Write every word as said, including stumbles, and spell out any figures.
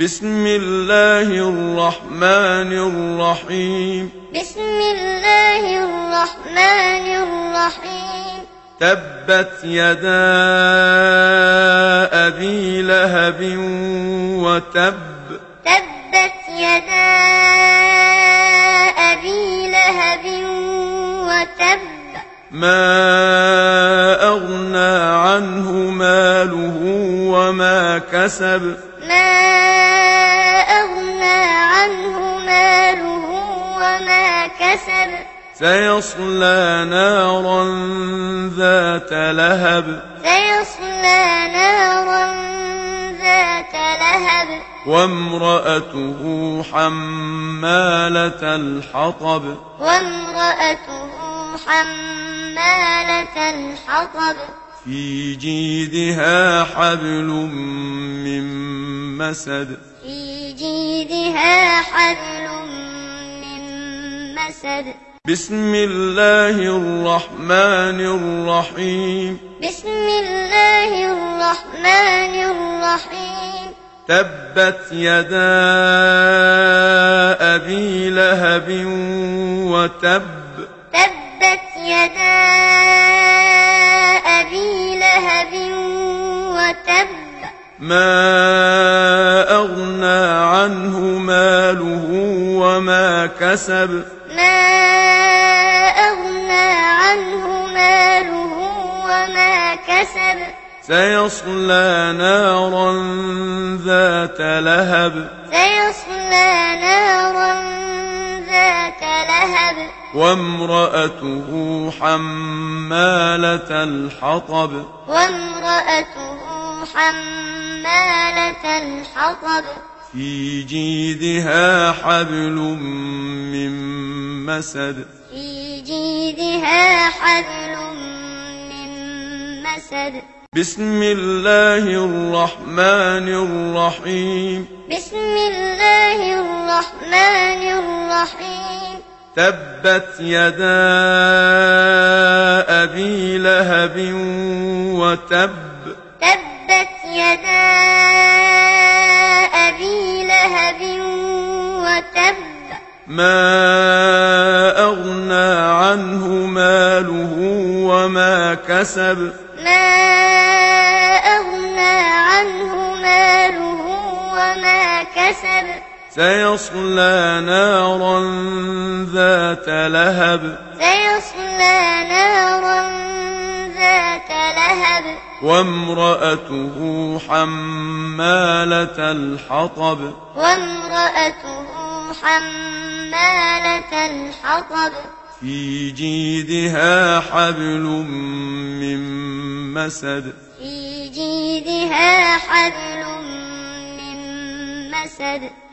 بسم الله الرحمن الرحيم بسم الله الرحمن الرحيم تبت يدا أبي لهب وتب تبت يدا أبي لهب وتب ما أغنى عنه ماله وما كسب ما سيصلى نارا ذات لهب سيصلى نارا ذات لهب وامرأته حمالة الحطب وامرأته حمالة الحطب في جيدها حبل من مسد في جيدها حبل من مسد بسم الله الرحمن الرحيم بسم الله الرحمن الرحيم تبت يدا أبي لهب وتب تبت يدا أبي لهب وتب ما أغنى عنه ماله وما كسب سيصلى نارا ذات لهب سيصلى نارا ذات لهب وامرأته حمالة الحطب وامرأته حمالة الحطب في جيدها حبل من مسد في جيدها حبل من مسد بسم الله الرحمن الرحيم بسم الله الرحمن الرحيم تبت يدا أبي لهب وتب تبت يدا أبي لهب وتب ما أغنى عنه ماله وما كسب سيصلى نارا ذات لهب سيصلى نارا ذات لهب وامرأته حمالة الحطب وامرأته حمالة الحطب في جيدها حبل من مسد في جيدها حبل من مسد